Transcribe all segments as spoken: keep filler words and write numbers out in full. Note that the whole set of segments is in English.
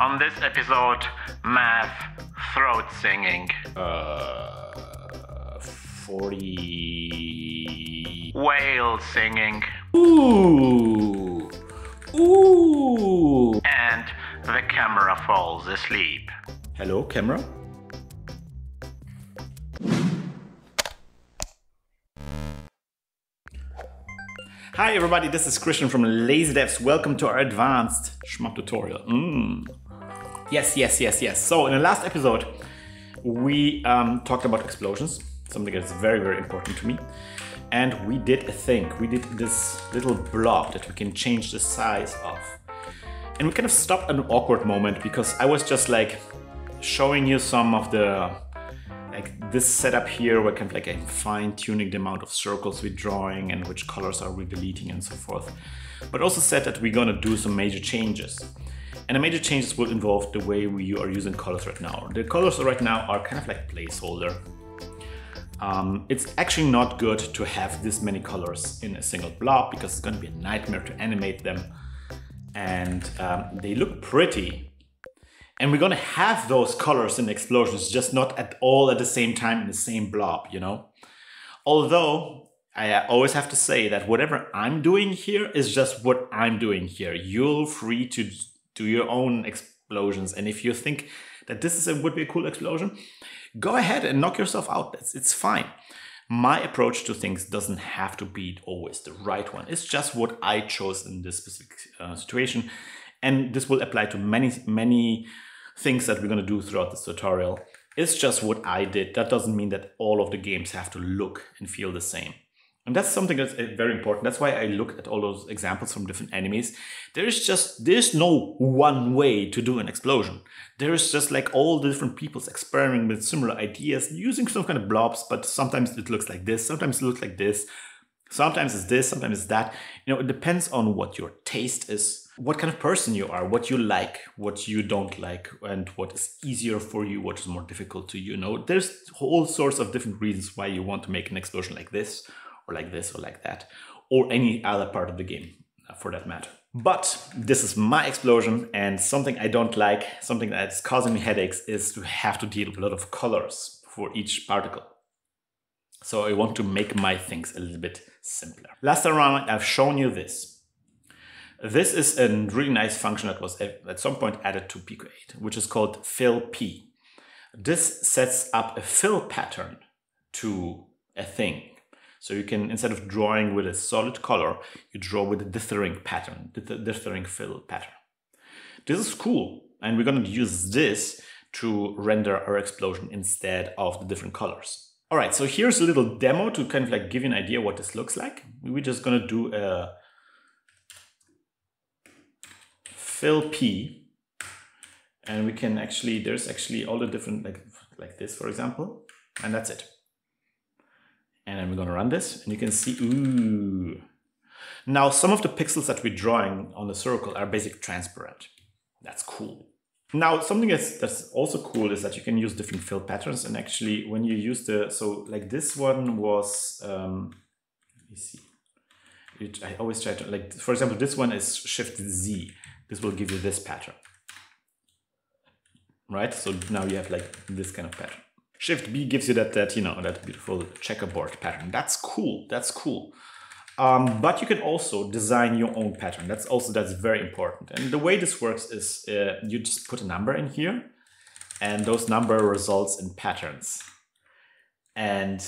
On this episode, math, throat singing. Uh, forty. Whale singing. Ooh, ooh. And the camera falls asleep. Hello, camera? Hi everybody, this is Christian from Lazy Devs. Welcome to our advanced Shmup tutorial. Mm. Yes, yes, yes, yes. So in the last episode, we um, talked about explosions, something that's very, very important to me. And we did a thing. We did this little blob that we can change the size of. And we kind of stopped at an awkward moment because I was just like showing you some of the, like this setup here where I kind of like I'm fine-tuning the amount of circles we're drawing and which colors are we deleting and so forth. But also said that we're gonna do some major changes. And the major changes will involve the way we are using colors right now. The colors right now are kind of like placeholder. Um, it's actually not good to have this many colors in a single blob because it's going to be a nightmare to animate them. And um, they look pretty. And we're going to have those colors in explosions, just not at all at the same time in the same blob, you know? Although, I always have to say that whatever I'm doing here is just what I'm doing here. You're free to do your own explosions, and if you think that this is a, would be a cool explosion, go ahead and knock yourself out. It's, it's fine. My approach to things doesn't have to be always the right one. It's just what I chose in this specific uh, situation, and this will apply to many, many things that we're going to do throughout this tutorial. It's just what I did. That doesn't mean that all of the games have to look and feel the same. And that's something that's very important. That's why I look at all those examples from different enemies. There is just, there's no one way to do an explosion. There is just like all the different people's experimenting with similar ideas, using some kind of blobs, but sometimes it looks like this, sometimes it looks like this, sometimes it's this, sometimes it's that. You know, it depends on what your taste is, what kind of person you are, what you like, what you don't like, and what is easier for you, what is more difficult to you. You know, there's all sorts of different reasons why you want to make an explosion like this, like this or like that, or any other part of the game for that matter. But this is my explosion, and something I don't like, something that's causing me headaches, is to have to deal with a lot of colors for each particle. So I want to make my things a little bit simpler. Last time around I've shown you this. This is a really nice function that was at some point added to PICO eight, which is called fillP. This sets up a fill pattern to a thing. So you can, instead of drawing with a solid color, you draw with a dithering pattern, the dithering fill pattern. This is cool, and we're going to use this to render our explosion instead of the different colors. All right, so here's a little demo to kind of like give you an idea what this looks like. We're just going to do a fill P, and we can actually, there's actually all the different, like, like this, for example, and that's it. And then we're going to run this, and you can see, ooh. Now, some of the pixels that we're drawing on the circle are basically transparent. That's cool. Now, something that's, that's also cool is that you can use different fill patterns, and actually, when you use the, so like this one was, um, let me see. It, I always try to, like, for example, this one is Shift Z. This will give you this pattern, right? So now you have like this kind of pattern. Shift B gives you that, that, you know, that beautiful checkerboard pattern. That's cool, that's cool. Um, but you can also design your own pattern. That's also, that's very important. And the way this works is uh, you just put a number in here, and those number results in patterns. And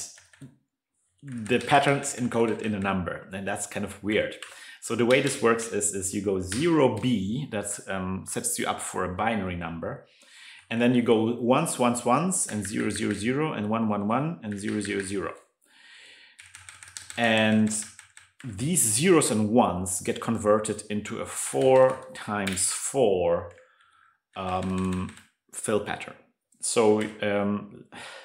the pattern's encoded in a number, and that's kind of weird. So the way this works is, is you go zero B, that um, sets you up for a binary number. And then you go once, once, once, and zero, zero, zero, and one, one, one, and zero, zero, zero. And these zeros and ones get converted into a four times four um, fill pattern. So um,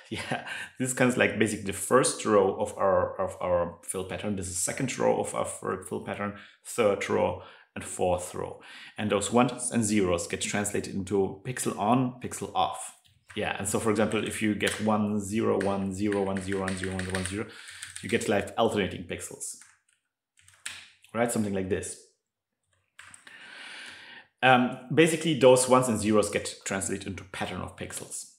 yeah, this is kind of like basically the first row of our of our fill pattern. This is the second row of our fill pattern, third row, and fourth row. And those ones and zeros get translated into pixel on, pixel off. Yeah, and so for example, if you get one, zero, one, zero, one, zero, one, zero, one, one, zero, you get like alternating pixels, right? Something like this. Um, basically, those ones and zeros get translated into pattern of pixels.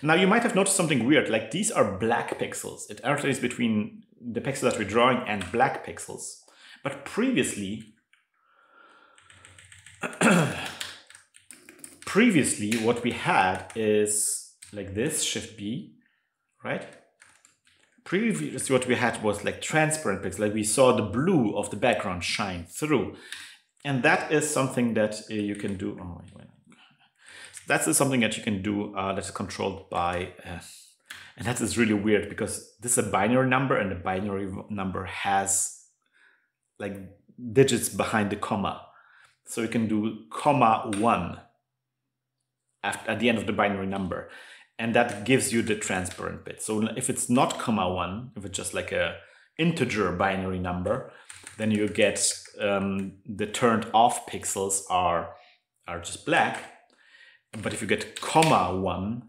Now, you might have noticed something weird, like these are black pixels. It alternates between the pixel that we're drawing and black pixels. But previously, previously what we had is like this, Shift B, right? Previously what we had was like transparent pixels, like we saw the blue of the background shine through. And that is something that uh, you can do. Oh, wait, wait. That is something that you can do uh, that's controlled by, uh, and that is really weird because this is a binary number and the binary number has like digits behind the comma. So you can do comma one at the end of the binary number. And that gives you the transparent bit. So if it's not comma one, if it's just like a integer binary number, then you get um, the turned off pixels are, are just black. But if you get comma one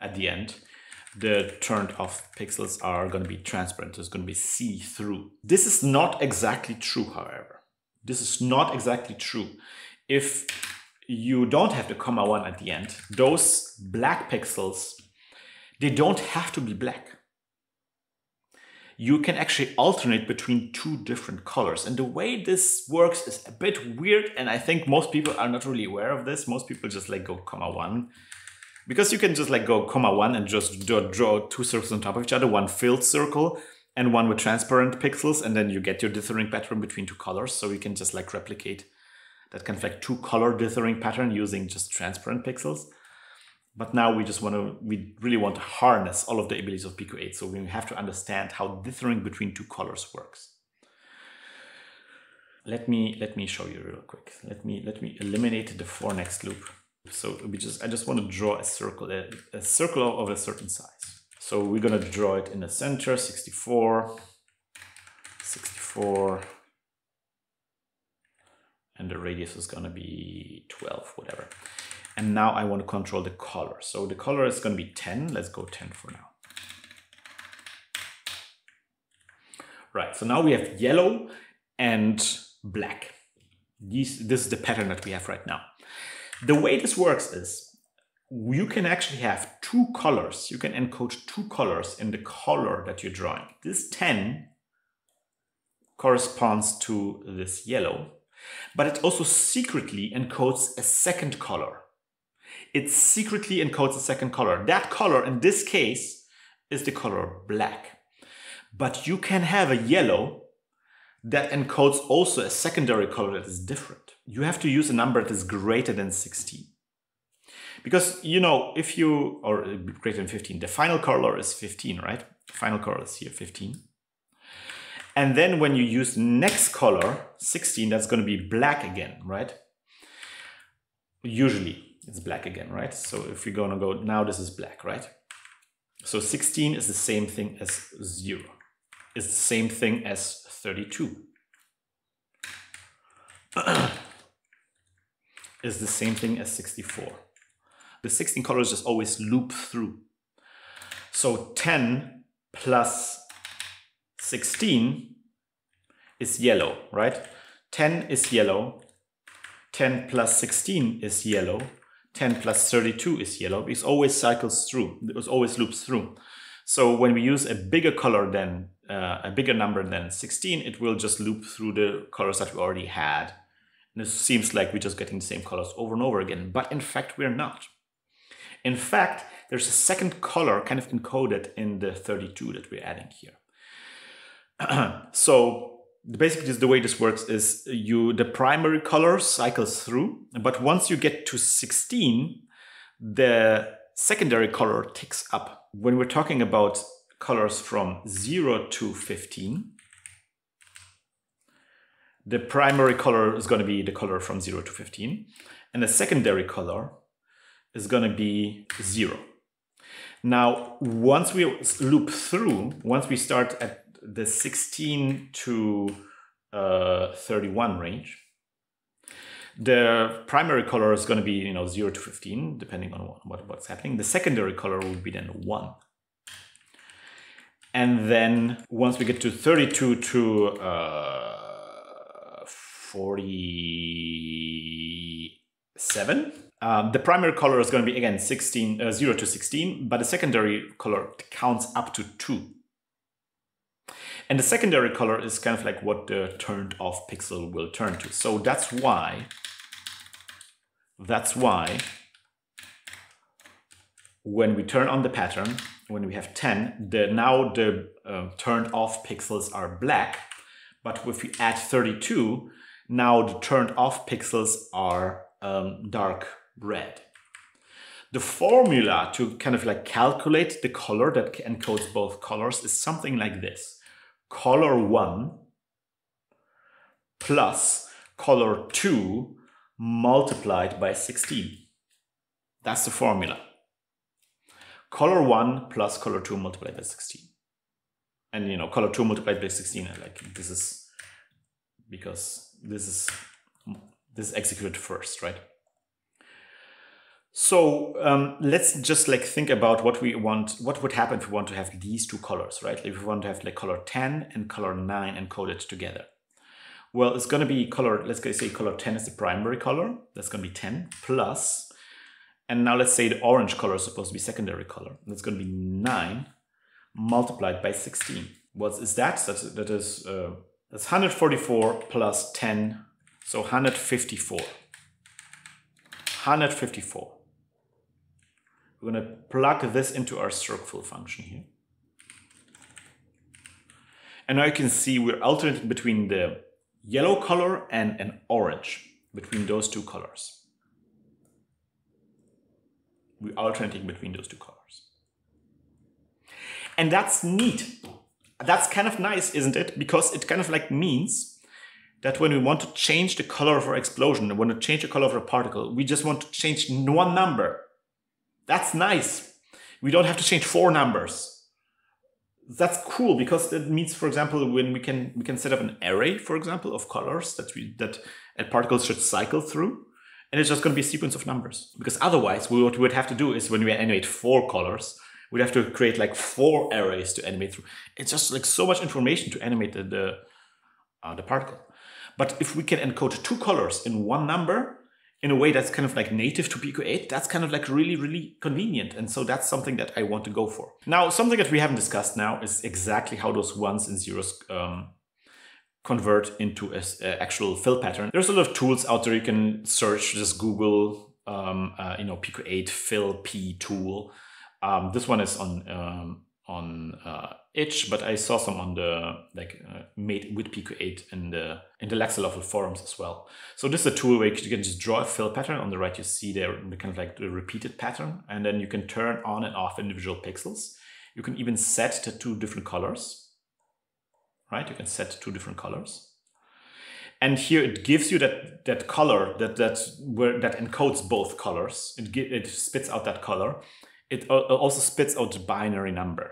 at the end, the turned off pixels are going to be transparent. So it's going to be see-through. This is not exactly true, however. This is not exactly true. If you don't have the comma one at the end, those black pixels, they don't have to be black. You can actually alternate between two different colors. And the way this works is a bit weird. And I think most people are not really aware of this. Most people just like go comma one. Because you can just like go comma one and just draw, draw two circles on top of each other, one filled circle and one with transparent pixels. And then you get your dithering pattern between two colors. So you can just like replicate that kind of like two color dithering pattern using just transparent pixels. But now we just want to, we really want to harness all of the abilities of PICO eight. So we have to understand how dithering between two colors works. Let me, let me show you real quick. Let me, let me eliminate the for next loop. So we just, I just want to draw a circle, a, a circle of a certain size. So we're going to draw it in the center, sixty-four, sixty-four. And the radius is going to be twelve, whatever. And now I want to control the color. So the color is going to be ten. Let's go ten for now. Right, so now we have yellow and black. These, this is the pattern that we have right now. The way this works is you can actually have two colors. You can encode two colors in the color that you're drawing. This ten corresponds to this yellow, but it also secretly encodes a second color. It secretly encodes a second color. That color, in this case, is the color black. But you can have a yellow that encodes also a secondary color that is different. You have to use a number that is greater than sixteen. Because, you know, if you, or greater than fifteen, the final color is fifteen, right? The final color is here, fifteen. And then when you use next color, sixteen, that's going to be black again, right? Usually it's black again, right? So if we're going to go, now this is black, right? So sixteen is the same thing as zero. It's the same thing as thirty-two. It's the same thing as sixty-four. The sixteen colors just always loop through. So ten plus sixteen is yellow, right? ten is yellow, ten plus sixteen is yellow, ten plus thirty-two is yellow. It always cycles through, it always loops through. So when we use a bigger color than, uh, a bigger number than sixteen, it will just loop through the colors that we already had. And it seems like we're just getting the same colors over and over again, but in fact, we're not. In fact, there's a second color kind of encoded in the thirty-two that we're adding here. So basically the way this works is you the primary color cycles through, but once you get to sixteen, the secondary color ticks up. When we're talking about colors from zero to fifteen, the primary color is going to be the color from zero to fifteen, and the secondary color is going to be zero. Now, once we loop through, once we start at the sixteen to uh, thirty-one range, the primary color is going to be, you know, zero to fifteen, depending on what, what's happening. The secondary color will be then one. And then once we get to thirty-two to uh, forty, seven. Um, the primary color is going to be, again, sixteen, uh, zero to sixteen, but the secondary color counts up to two. And the secondary color is kind of like what the turned off pixel will turn to. So that's why, that's why when we turn on the pattern, when we have ten, the, now the uh, turned off pixels are black, but if we add thirty-two, now the turned off pixels are um, dark red. The formula to kind of like calculate the color that encodes both colors is something like this. Color one plus color two multiplied by sixteen. That's the formula. Color one plus color two multiplied by sixteen. And you know, color two multiplied by sixteen, like this is because this is this is executed first, right? So um, let's just like think about what we want, what would happen if we want to have these two colors, right? Like if we want to have like color ten and color nine encoded together. Well, it's gonna be color, let's say color ten is the primary color, that's gonna be ten plus, and now let's say the orange color is supposed to be secondary color. That's gonna be nine multiplied by sixteen. What is that? That's, that is, uh, that's one hundred forty-four plus ten, so one hundred fifty-four. one hundred fifty-four. We're going to plug this into our circful function here. And now you can see we're alternating between the yellow color and an orange, between those two colors. We're alternating between those two colors. And that's neat. That's kind of nice, isn't it? Because it kind of like means that when we want to change the color of our explosion, when we want to change the color of our particle, we just want to change one number. That's nice. We don't have to change four numbers. That's cool because that means, for example, when we can we can set up an array, for example, of colors that we that a particle should cycle through, and it's just going to be a sequence of numbers. Because otherwise, we, what we would have to do is when we animate four colors, we'd have to create like four arrays to animate through. It's just like so much information to animate the the, uh, the particle. But if we can encode two colors in one number, in a way that's kind of like native to PICO eight, that's kind of like really, really convenient. And so that's something that I want to go for. Now, something that we haven't discussed now is exactly how those ones and zeros um, convert into an actual fill pattern. There's a lot of tools out there. You can search, just Google, um, uh, you know, PICO eight fillP tool. Um, this one is on um, on uh, Itch, but I saw some on the like uh, made with PICO eight in the in the Lexalofil forums as well. So this is a tool where you can just draw a fill pattern. On the right, you see there the kind of like the repeated pattern, and then you can turn on and off individual pixels. You can even set to two different colors, right? You can set two different colors, and here it gives you that that color that that where that encodes both colors. It it spits out that color. It also spits out the binary number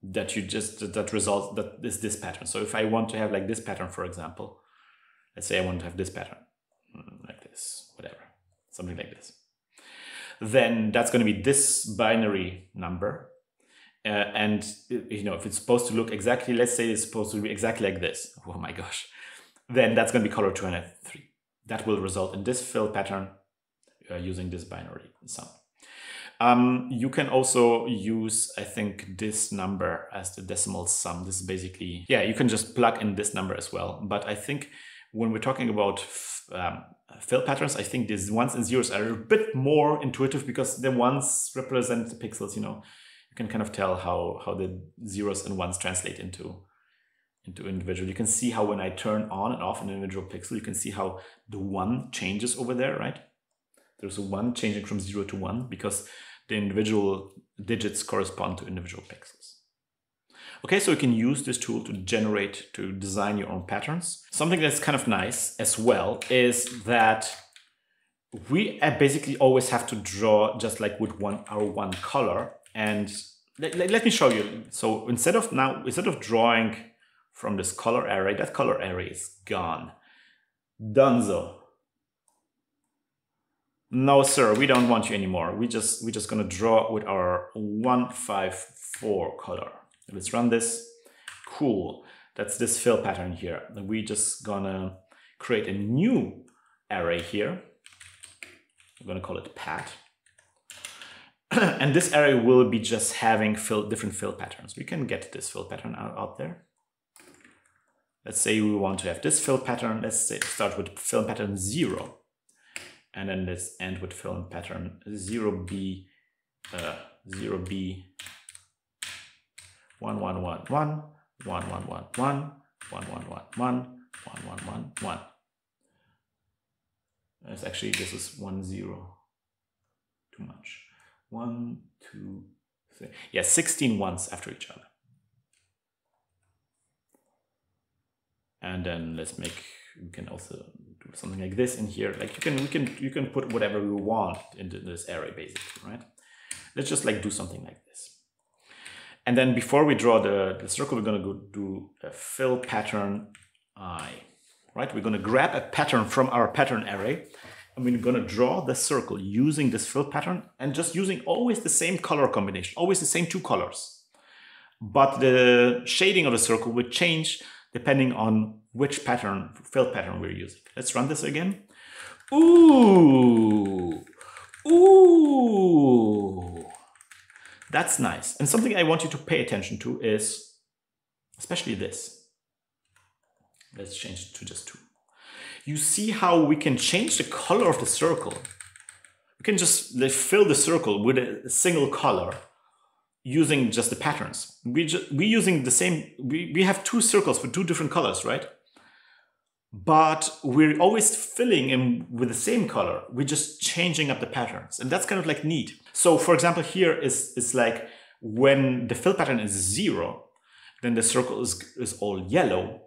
that you just that results that is this pattern. So if I want to have like this pattern, for example, let's say I want to have this pattern like this, whatever, something like this, then that's going to be this binary number. Uh, and you know, if it's supposed to look exactly, let's say it's supposed to be exactly like this. Oh my gosh! Then that's going to be color two hundred three. That will result in this fill pattern uh, using this binary sum. Um, you can also use, I think, this number as the decimal sum. This is basically, yeah, you can just plug in this number as well. But I think when we're talking about um, fill patterns, I think these ones and zeros are a bit more intuitive because the ones represent the pixels, you know. You can kind of tell how, how the zeros and ones translate into, into individual. You can see how when I turn on and off an individual pixel, you can see how the one changes over there, right? There's a one changing from zero to one because the individual digits correspond to individual pixels. Okay, so you can use this tool to generate, to design your own patterns. Something that's kind of nice as well is that we basically always have to draw just like with one, our one color. And let, let me show you. So instead of now, instead of drawing from this color array, that color array is gone. Dunzo. No, sir, we don't want you anymore. We just we're just gonna draw with our one five four color. Let's run this. Cool. That's this fill pattern here. We're just gonna create a new array here I'm going to call it Pat. And this array will be just having fill, different fill patterns. We can get this fill pattern out, out there. Let's say we want to have this fill pattern. Let's say start with fill pattern zero. And then let's end with fill pattern zero B, uh, zero B, one one one one, one one one one, one one one one, one one one one. That's actually, this is one zero. Too much. One, two, three. Yeah, sixteen ones after each other. And then let's make, we can also do something like this in here. Like you can, we can, you can put whatever we want into this array basically, right? Let's just like do something like this. And then before we draw the, the circle, we're going to go do a fill pattern I, right? We're going to grab a pattern from our pattern array. And we're going to draw the circle using this fill pattern and just using always the same color combination, always the same two colors. But the shading of the circle will change depending on which pattern, fill pattern we're using. Let's run this again. Ooh, ooh, that's nice. And something I want you to pay attention to is especially this. Let's change it to just two. You see how we can change the color of the circle. We can just fill the circle with a single color using just the patterns. We just, we're using the same, we, we have two circles for two different colors, right? But we're always filling in with the same color. We're just changing up the patterns. And that's kind of like neat. So for example, here is, is like when the fill pattern is zero, then the circle is, is all yellow.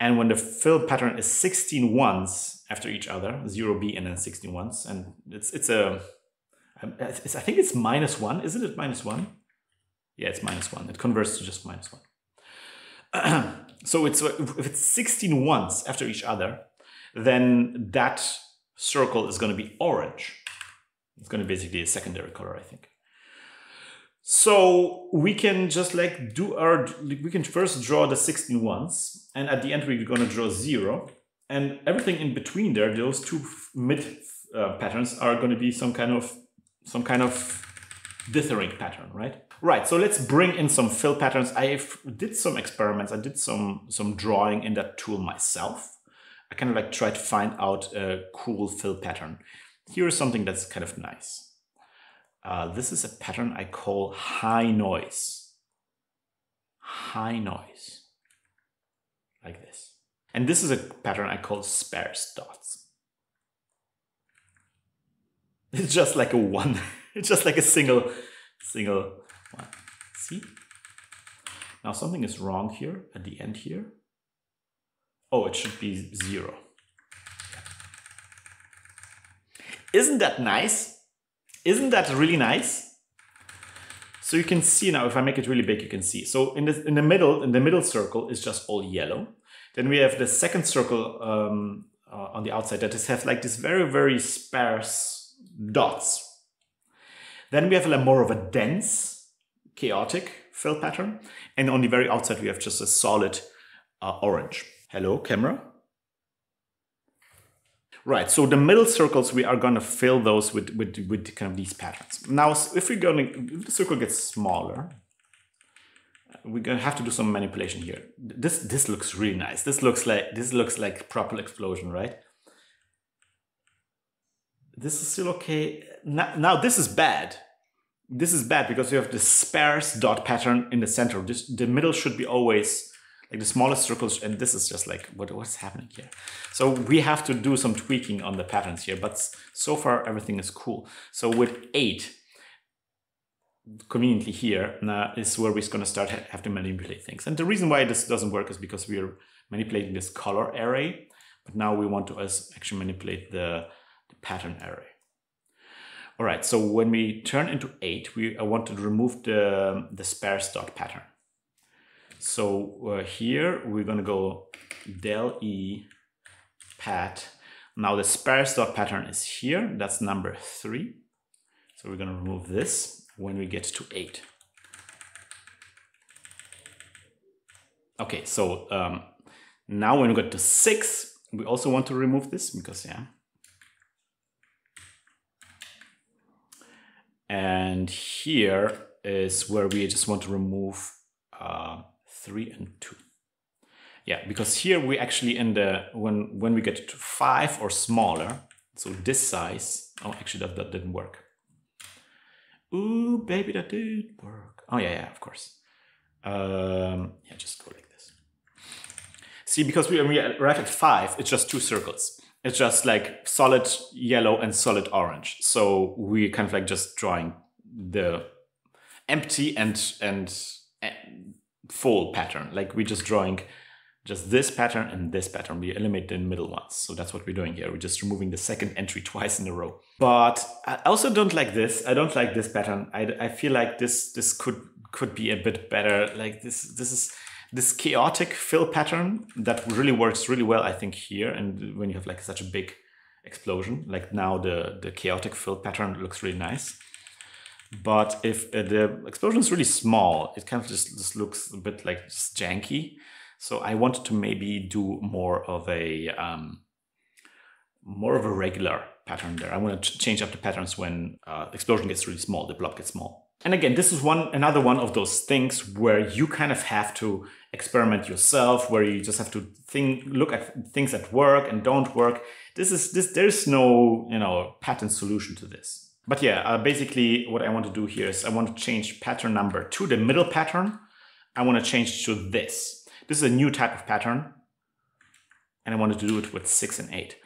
And when the fill pattern is sixteen ones after each other, zero B and then sixteen ones, and it's, it's a, it's, I think it's minus one, isn't it minus one? Yeah, it's minus one. It converts to just minus one. So it's, if it's sixteen ones after each other, then that circle is going to be orange. It's going to be basically a secondary color, I think. So we can just like do our, we can first draw the sixteen ones, and at the end we're going to draw zero, and everything in between there, those two mid uh, patterns are going to be some kind of some kind of dithering pattern, right? Right. So let's bring in some fill patterns. I did some experiments. I did some some drawing in that tool myself. I kind of like tried to find out a cool fill pattern. Here is something that's kind of nice. Uh, this is a pattern I call high noise. High noise. Like this. And this is a pattern I call sparse dots. It's just like a one. It's just like a single, single one. See? Now something is wrong here at the end here. Oh, it should be zero. Isn't that nice? Isn't that really nice? So you can see now, if I make it really big, you can see. So in the, in the middle, in the middle circle is just all yellow. Then we have the second circle um, uh, on the outside that is have like this very, very sparse dots. Then we have a more of a dense, chaotic fill pattern. And on the very outside, we have just a solid uh, orange. Hello, camera. Right, so the middle circles, we are going to fill those with, with, with kind of these patterns. Now, if we're going to, if the circle gets smaller, we're going to have to do some manipulation here. This, this looks really nice. This looks like, this looks like proper explosion, right? This is still okay. Now, now this is bad. This is bad because you have this sparse dot pattern in the center. This, the middle should be always like the smallest circles, and this is just like, what, what's happening here? So we have to do some tweaking on the patterns here, but so far everything is cool. So with eight, conveniently here, now is where we're gonna start ha have to manipulate things. And the reason why this doesn't work is because we are manipulating this color array, but now we want to actually manipulate the, the pattern array. All right, so when we turn into eight, we I want to remove the, the sparse dot pattern. So uh, here we're going to go del E pat. Now the sparse dot pattern is here. That's number three. So we're going to remove this when we get to eight. Okay, so um, now when we get to six, we also want to remove this because, yeah. And here is where we just want to remove uh, three and two. Yeah, because here we actually in the, when, when we get to five or smaller, so this size, oh, actually that, that didn't work. Ooh, baby, that did work. Oh yeah, yeah, of course. Um, yeah, just go like this. See, because we, when we arrive at five, it's just two circles. It's just like solid yellow and solid orange. So we kind of like just drawing the empty and, and, and full pattern. Like we're just drawing just this pattern and this pattern. We eliminate the middle ones. So that's what we're doing here. We're just removing the second entry twice in a row. But I also don't like this. I don't like this pattern. I, I feel like this this could could be a bit better. Like this this is this chaotic fill pattern that really works really well, I think, here. And when you have like such a big explosion, like now the the chaotic fill pattern looks really nice. But if the explosion is really small, it kind of just, just looks a bit like just janky. So I wanted to maybe do more of a um, more of a regular pattern there. I want to change up the patterns when uh, explosion gets really small, the blob gets small. And again, this is one another one of those things where you kind of have to experiment yourself, where you just have to think, look at things that work and don't work. This is this. There is no you know pattern solution to this. But yeah, uh, basically what I want to do here is I want to change pattern number two, the middle pattern. I want to change to this. This is a new type of pattern, and I wanted to do it with six and eight.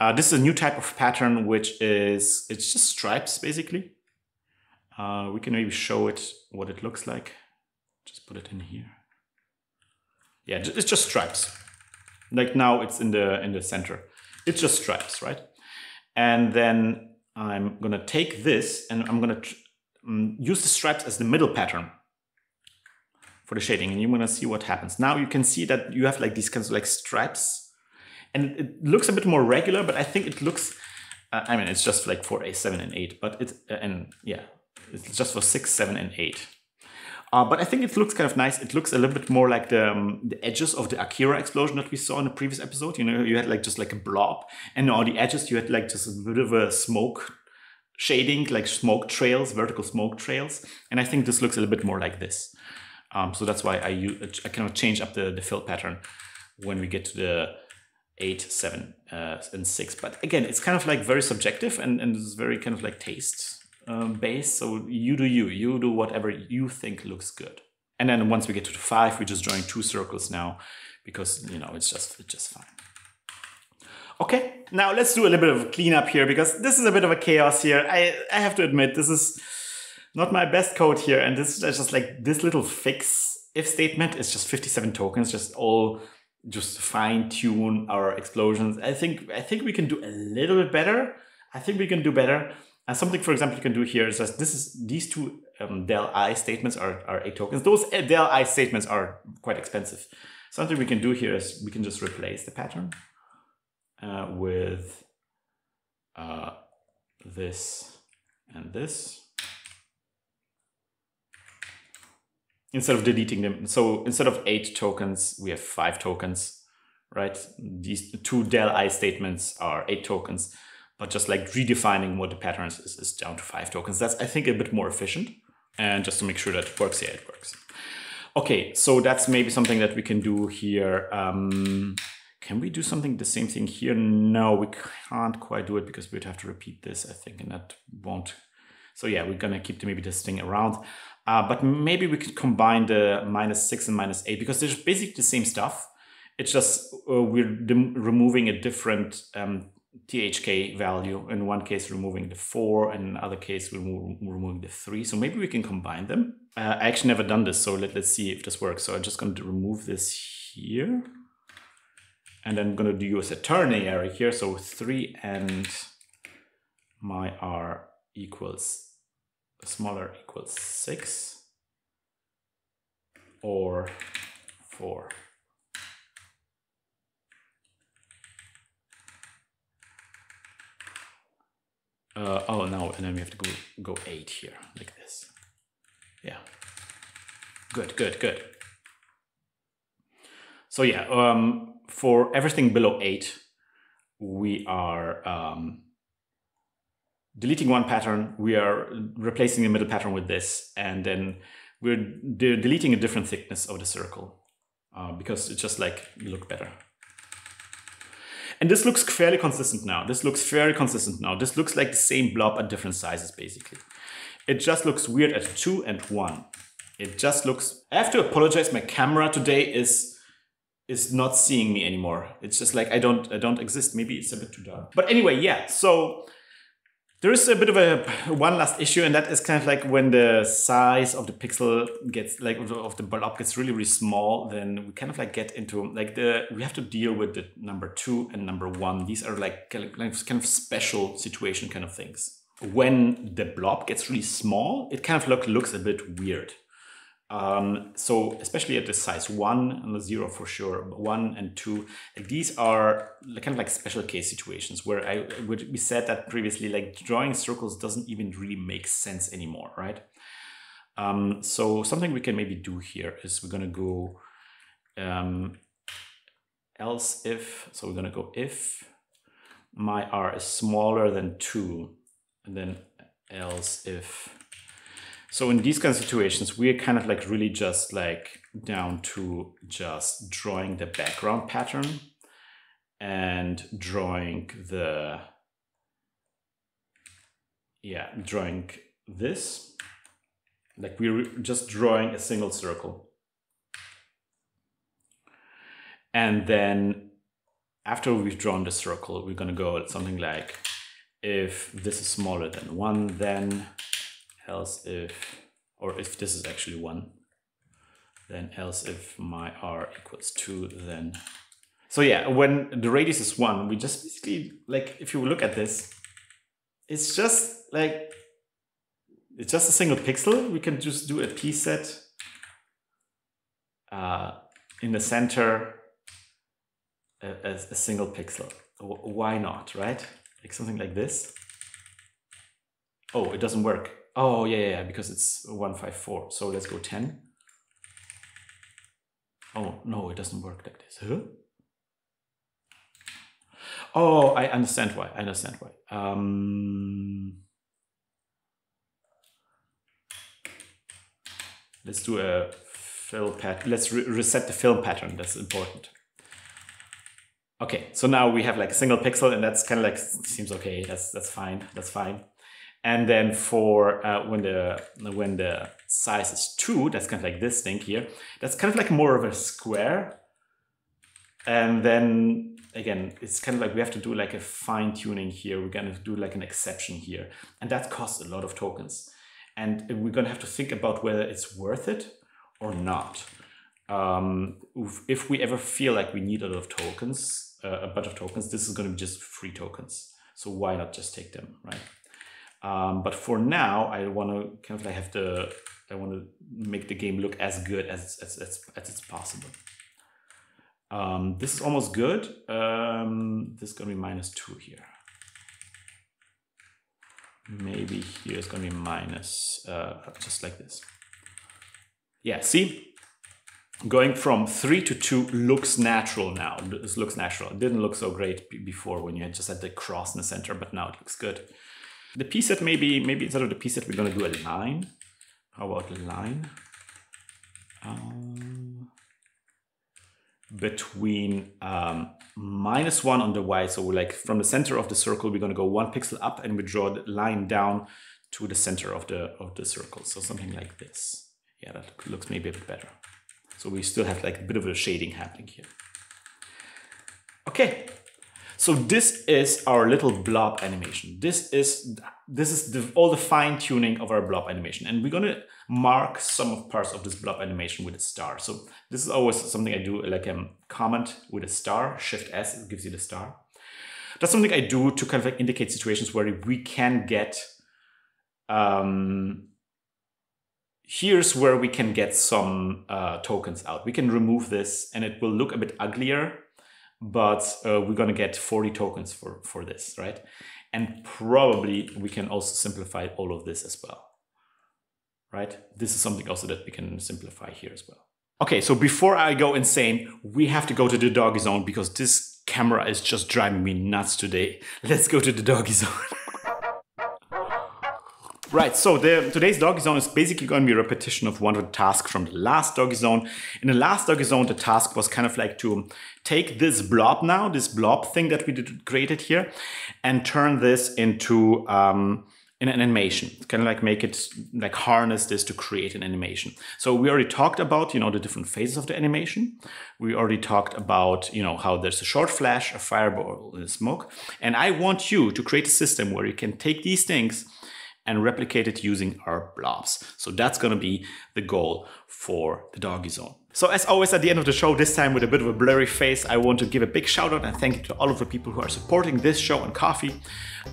Uh, this is a new type of pattern, which is, it's just stripes, basically. Uh, we can maybe show it what it looks like. Just put it in here. Yeah, it's just stripes. Like now it's in the, in the center. It's just stripes, right? And then I'm gonna take this and I'm gonna um, use the stripes as the middle pattern for the shading, and you're gonna see what happens. Now you can see that you have like these kinds of like stripes, and it looks a bit more regular, but I think it looks, uh, I mean, it's just like for a seven and eight, but it's, uh, and yeah, it's just for six, seven, and eight. Uh, but I think it looks kind of nice. It looks a little bit more like the, um, the edges of the Akira explosion that we saw in the previous episode. You know, you had like just like a blob, and on the edges you had like just a bit of a smoke shading, like smoke trails, vertical smoke trails. And I think this looks a little bit more like this. Um, so that's why I use, I kind of change up the, the fill pattern when we get to the eight, seven, uh, and six. But again, it's kind of like very subjective, and, and it's very kind of like taste um, based. So you do you, you do whatever you think looks good. And then once we get to the five, we're just drawing two circles now because, you know, it's just, it's just fine. Okay, now let's do a little bit of cleanup here because this is a bit of a chaos here. I, I have to admit, this is not my best code here, and this is just like this little fix if statement is just fifty-seven tokens, just all just fine tune our explosions. I think I think we can do a little bit better. I think we can do better. Uh, something, for example, you can do here is just this is these two um, del I statements are are eight tokens. Those del I statements are quite expensive. Something we can do here is we can just replace the pattern uh, with uh, this and this, instead of deleting them. So instead of eight tokens, we have five tokens, right? These two del I statements are eight tokens, but just like redefining what the pattern is, is down to five tokens. That's, I think, a bit more efficient. And just to make sure that it works, yeah, it works. Okay, so that's maybe something that we can do here. Um, can we do something, the same thing here? No, we can't quite do it because we'd have to repeat this, I think, and that won't. So yeah, we're gonna keep the, maybe this thing around. Uh, but maybe we could combine the minus six and minus eight because they're basically the same stuff. It's just uh, we're removing a different um, T H K value. In one case, removing the four, and in the other case, we're removing the three. So maybe we can combine them. Uh, I actually never done this, so let, let's see if this works. So I'm just going to remove this here. And I'm going to do use a ternary here. So three and my R equals smaller equals six or four. Uh, oh, no, and then we have to go, go eight here, like this. Yeah. Good, good, good. So yeah, um, for everything below eight, we are um, deleting one pattern, we are replacing the middle pattern with this, and then we're de deleting a different thickness of the circle uh, because it just like look better. And this looks fairly consistent now. This looks very consistent now. This looks like the same blob at different sizes, basically. It just looks weird at two and one. It just looks... I have to apologize. My camera today is is not seeing me anymore. It's just like I don't I don't exist. Maybe it's a bit too dark. But anyway, yeah. So there is a bit of a one last issue, and that is kind of like when the size of the pixel gets like of the blob gets really really small, then we kind of like get into like the we have to deal with the number two and number one. These are like kind of, kind of special situation kind of things. When the blob gets really small, it kind of look, looks a bit weird. Um, so especially at the size one and the zero for sure, one and two, these are kind of like special case situations where I would, we said that previously, like drawing circles doesn't even really make sense anymore, right? Um, so something we can maybe do here is we're gonna go um, else if, so we're gonna go if my R is smaller than two, and then else if. So in these kind of situations, we're kind of like really just like down to just drawing the background pattern and drawing the, yeah, drawing this. Like we're just drawing a single circle. And then after we've drawn the circle, we're gonna go at something like, if this is smaller than one, then else if, or if this is actually one, then else if my R equals two, then. So yeah, when the radius is one, we just basically, like, if you look at this, it's just like, it's just a single pixel. We can just do a P set uh, in the center as a single pixel. Why not, right? Like something like this. Oh, it doesn't work. Oh, yeah, yeah, because it's one five four. So let's go ten. Oh, no, it doesn't work like this. Huh? Oh, I understand why. I understand why. Um, let's do a fill pat. Let's re reset the film pattern. That's important. Okay, so now we have like a single pixel, and that's kind of like seems okay. That's that's fine. That's fine. And then for uh, when the when the size is two, that's kind of like this thing here. That's kind of like more of a square. And then again, it's kind of like we have to do like a fine tuning here. We're gonna do like an exception here, and that costs a lot of tokens. And we're gonna have to think about whether it's worth it or not. Um, if we ever feel like we need a lot of tokens, uh, a bunch of tokens, this is gonna be just free tokens. So why not just take them, right? Um, but for now, I want to kind of like have the, I want to make the game look as good as as as, as it's possible. Um, this is almost good. Um, this is gonna be minus two here. Maybe here is gonna be minus uh, just like this. Yeah. See, going from three to two looks natural now. This looks natural. It didn't look so great before when you had just had the cross in the center, but now it looks good. The P set maybe, maybe instead of the P set, we're gonna do a line. How about a line? Um, between um, minus one on the Y, so we're like from the center of the circle, we're gonna go one pixel up and we draw the line down to the center of the, of the circle. So something like this. Yeah, that looks maybe a bit better. So we still have like a bit of a shading happening here. Okay. So this is our little blob animation. This is this is the, all the fine tuning of our blob animation, and we're gonna mark some of parts of this blob animation with a star. So this is always something I do, like a um, comment with a star. Shift S gives you the star. That's something I do to kind of like indicate situations where we can get. Um, here's where we can get some uh, tokens out. We can remove this, and it will look a bit uglier. But uh, we're going to get forty tokens for, for this, right? And probably we can also simplify all of this as well, right? This is something also that we can simplify here as well. Okay, so before I go insane, we have to go to the doggy zone because this camera is just driving me nuts today. Let's go to the doggy zone. Right, so the, today's Doggy Zone is basically going to be a repetition of one of the tasks from the last Doggy Zone. In the last Doggy Zone, the task was kind of like to take this blob now, this blob thing that we did, created here, and turn this into um, in an animation. It's kind of like make it, like harness this to create an animation. So we already talked about, you know, the different phases of the animation. We already talked about, you know, how there's a short flash, a fireball, and smoke. And I want you to create a system where you can take these things and replicate it using our blobs. So that's gonna be the goal for the Doggy Zone. So as always at the end of the show, this time with a bit of a blurry face, I want to give a big shout out and thank you to all of the people who are supporting this show on Ko-fi.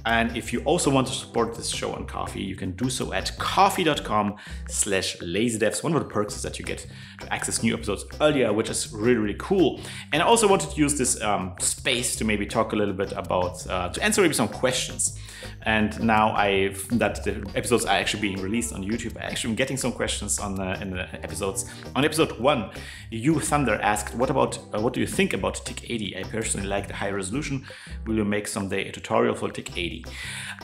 And if you also want to support this show on Ko-fi, you can do so at ko-fi dot com slash lazy devs. One of the perks is that you get to access new episodes earlier, which is really, really cool. And I also wanted to use this um, space to maybe talk a little bit about, uh, to answer maybe some questions. And now I've, that the episodes are actually being released on YouTube, I actually am getting some questions on uh, in the episodes. On episode one, YouThunder asked, what about uh, what do you think about T I C eighty? I personally like the high resolution. Will you make someday a tutorial for T I C eighty?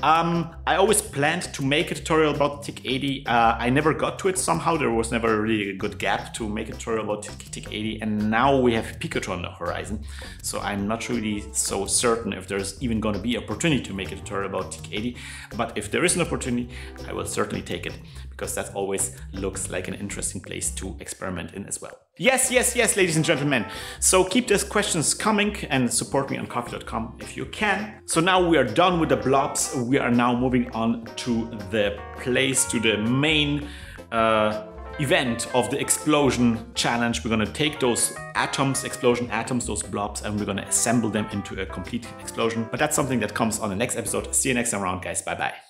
Um, I always planned to make a tutorial about T I C eighty. Uh, I never got to it somehow. There was never really a good gap to make a tutorial about T I C eighty. And now we have Picotron on the horizon. So I'm not really so certain if there's even going to be an opportunity to make a tutorial about T I C eighty. But if there is an opportunity, I will certainly take it, because that always looks like an interesting place to experiment in as well. Yes, yes, yes, ladies and gentlemen. So keep those questions coming and support me on ko-fi dot com if you can. So now we are done with the blobs. We are now moving on to the place, to the main uh, event of the explosion challenge. We're gonna take those atoms, explosion atoms, those blobs, and we're gonna assemble them into a complete explosion. But that's something that comes on the next episode. See you next time around, guys. Bye-bye.